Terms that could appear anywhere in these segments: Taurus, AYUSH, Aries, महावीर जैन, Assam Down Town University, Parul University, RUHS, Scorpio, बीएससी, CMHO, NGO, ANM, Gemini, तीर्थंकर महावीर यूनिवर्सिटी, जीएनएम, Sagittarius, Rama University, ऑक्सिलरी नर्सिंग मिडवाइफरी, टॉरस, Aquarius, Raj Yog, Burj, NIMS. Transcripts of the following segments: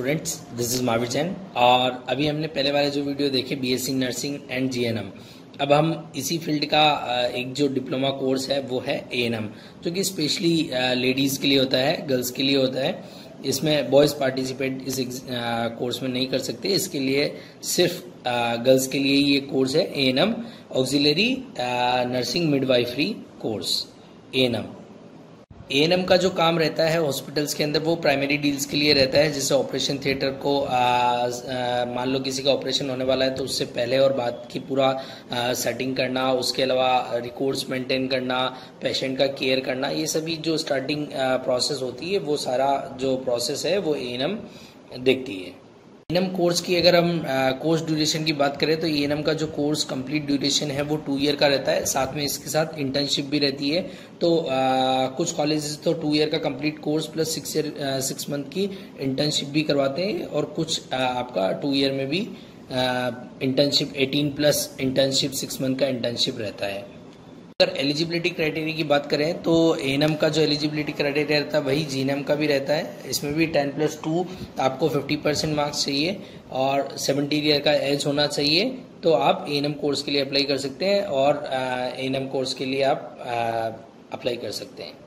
Students this is महावीर जैन और अभी हमने पहले वाले जो वीडियो देखे बीएससी नर्सिंग एंड जीएनएम, अब हम इसी फील्ड का एक जो डिप्लोमा कोर्स है वो है एएनएम, जो कि स्पेशली लेडीज़ के लिए होता है, गर्ल्स के लिए होता है। इसमें बॉयज़ पार्टिसिपेट इस कोर्स में नहीं कर सकते, इसके लिए सिर्फ गर्ल्स के लिए ये कोर्स है ANM ऑक्सिलरी नर्सिंग मिडवाइफरी course. ANM का जो काम रहता है हॉस्पिटल्स के अंदर वो प्राइमरी डील्स के लिए रहता है, जैसे ऑपरेशन थिएटर को मान लो किसी का ऑपरेशन होने वाला है तो उससे पहले और बाद की पूरा सेटिंग करना, उसके अलावा रिकॉर्ड्स मेंटेन करना, पेशेंट का केयर करना, ये सभी जो स्टार्टिंग प्रोसेस होती है वो सारा जो प्रोसेस है वो एएनएम देखती है। एएनएम कोर्स की अगर हम कोर्स ड्यूरेशन की बात करें तो एएनएम का जो कोर्स कंप्लीट ड्यूरेशन है वो 2 ईयर का रहता है, साथ में इसके साथ इंटर्नशिप भी रहती है। तो कुछ कॉलेजेस तो 2 ईयर का कंप्लीट कोर्स प्लस 6 मंथ की इंटर्नशिप भी करवाते हैं और कुछ आपका 2 ईयर में भी इंटर्नशिप 18+ इंटर्नशिप 6 मंथ का इंटर्नशिप रहता है। अगर एलिजिबिलिटी क्राइटेरिया की बात करें तो एएनएम का जो एलिजिबिलिटी क्राइटेरिया रहता है वही जीएनएम का भी रहता है, इसमें भी 10+2 आपको 50% मार्क्स चाहिए और 70 ईयर का एज होना चाहिए, तो आप एएनएम कोर्स के लिए अप्लाई कर सकते हैं और एएनएम कोर्स के लिए आप अप्लाई कर सकते हैं।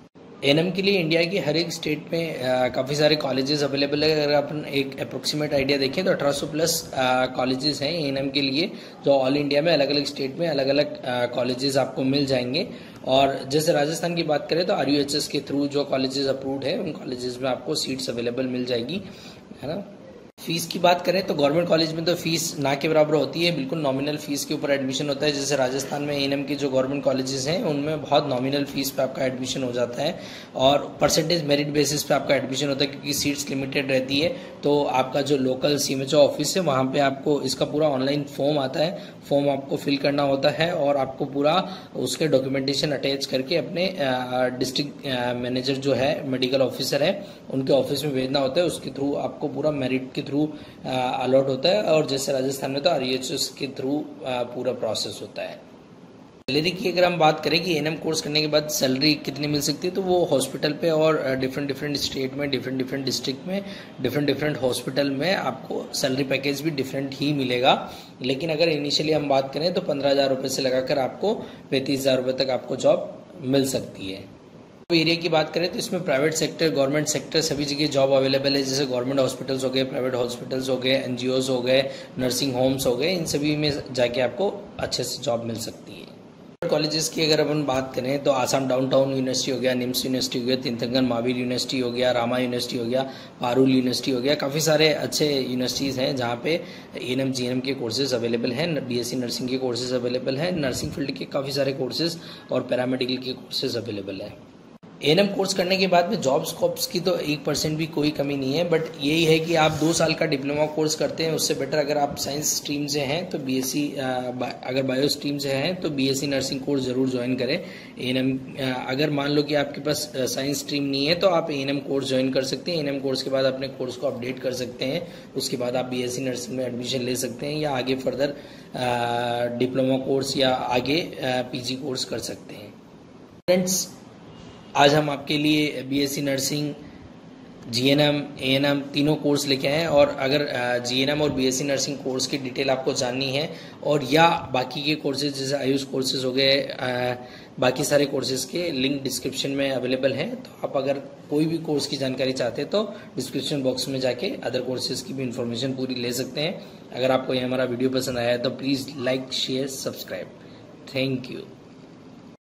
एएनएम के लिए इंडिया की हर एक स्टेट में काफ़ी सारे कॉलेजेस अवेलेबल है। अगर अपन एक अप्रोक्सीमेट आइडिया देखें तो 1800+ कॉलेजेस हैं एएनएम के लिए, जो ऑल इंडिया में अलग अलग स्टेट में अलग अलग कॉलेजेस आपको मिल जाएंगे। और जैसे राजस्थान की बात करें तो RUHS के थ्रू जो कॉलेजेस अप्रूव्ड है उन कॉलेजेस में आपको सीट्स अवेलेबल मिल जाएगी, है ना। फीस की बात करें तो गवर्नमेंट कॉलेज में तो फीस ना के बराबर होती है, बिल्कुल नॉमिनल फीस के ऊपर एडमिशन होता है। जैसे राजस्थान में एएनएम के जो गवर्नमेंट कॉलेजेस हैं उनमें बहुत नॉमिनल फीस पे आपका एडमिशन हो जाता है और परसेंटेज मेरिट बेसिस पे आपका एडमिशन होता है, क्योंकि सीट्स लिमिटेड रहती है। तो आपका जो लोकल CMHO ऑफिस है वहाँ पर आपको इसका पूरा ऑनलाइन फॉर्म आता है, फॉर्म आपको फिल करना होता है और आपको पूरा उसके डॉक्यूमेंटेशन अटैच करके अपने डिस्ट्रिक्ट मैनेजर जो है, मेडिकल ऑफिसर है, उनके ऑफिस में भेजना होता है। उसके थ्रू आपको पूरा मेरिट के थ्रू अलॉट होता है और जैसे राजस्थान में तो RUHS के थ्रू पूरा प्रोसेस होता है। सैलरी की अगर हम बात करें कि एएनएम कोर्स करने के बाद सैलरी कितनी मिल सकती है, तो वो हॉस्पिटल पे और डिफरेंट स्टेट में, डिफरेंट डिस्ट्रिक्ट में, डिफरेंट हॉस्पिटल में आपको सैलरी पैकेज भी डिफरेंट ही मिलेगा। लेकिन अगर इनिशियली हम बात करें तो 15,000 रुपये से लगाकर आपको 35,000 रुपये तक आपको जॉब मिल सकती है। एरिया की बात करें तो इसमें प्राइवेट सेक्टर, गवर्नमेंट सेक्टर सभी जगह जॉब अवेलेबल है। जैसे गवर्नमेंट हॉस्पिटल्स हो गए, प्राइवेट हॉस्पिटल्स हो गए, NGOs हो गए, नर्सिंग होम्स हो गए, इन सभी में जाके आपको अच्छे से जॉब मिल सकती है। कॉलेजेस की अगर अपन बात करें तो आसाम डाउन टाउन यूनिवर्सिटी हो गया, NIMS यूनिवर्सिटी हो गया, तीर्थंकर महावीर यूनिवर्सिटी हो गया, रामा यूनिवर्सिटी हो गया, पारुल यूनिवर्सिटी हो गया, काफ़ी सारे अच्छे यूनिवर्सिटीज़ हैं जहाँ पे एएनएम जीएनएम के कोर्सेज अवेलेबल हैं, बीएससी नर्सिंग के कोर्सेज अवेलेबल हैं, नर्सिंग फील्ड के काफ़ी सारे कोर्सेज और पैरामेडिकल के कोर्सेज अवेलेबल हैं। एएनएम कोर्स करने के बाद में जॉब स्कोप्स की तो 1% भी कोई कमी नहीं है, बट यही है कि आप 2 साल का डिप्लोमा कोर्स करते हैं, उससे बेटर अगर आप साइंस स्ट्रीम से हैं तो बीएससी, अगर बायो स्ट्रीम से हैं तो बीएससी नर्सिंग कोर्स जरूर ज्वाइन करें। एएनएम अगर मान लो कि आपके पास साइंस स्ट्रीम नहीं है तो आप एएनएम कोर्स ज्वाइन कर सकते हैं। एएनएम कोर्स के बाद अपने कोर्स को अपडेट कर सकते हैं, उसके बाद आप बीएससी नर्सिंग में एडमिशन ले सकते हैं या आगे फर्दर डिप्लोमा कोर्स या आगे PG कोर्स कर सकते हैं। फ्रेंड्स, आज हम आपके लिए बीएससी नर्सिंग, जीएनएम, एएनएम तीनों कोर्स लेके आए हैं। और अगर जीएनएम और बीएससी नर्सिंग कोर्स की डिटेल आपको जाननी है और या बाकी के कोर्सेज जैसे आयुष कोर्सेज हो गए, बाकी सारे कोर्सेज के लिंक डिस्क्रिप्शन में अवेलेबल हैं, तो आप अगर कोई भी कोर्स की जानकारी चाहते हैं तो डिस्क्रिप्शन बॉक्स में जाके अदर कोर्सेज की भी इंफॉर्मेशन पूरी ले सकते हैं। अगर आपको ये हमारा वीडियो पसंद आया है तो please like, share, subscribe. Thank you.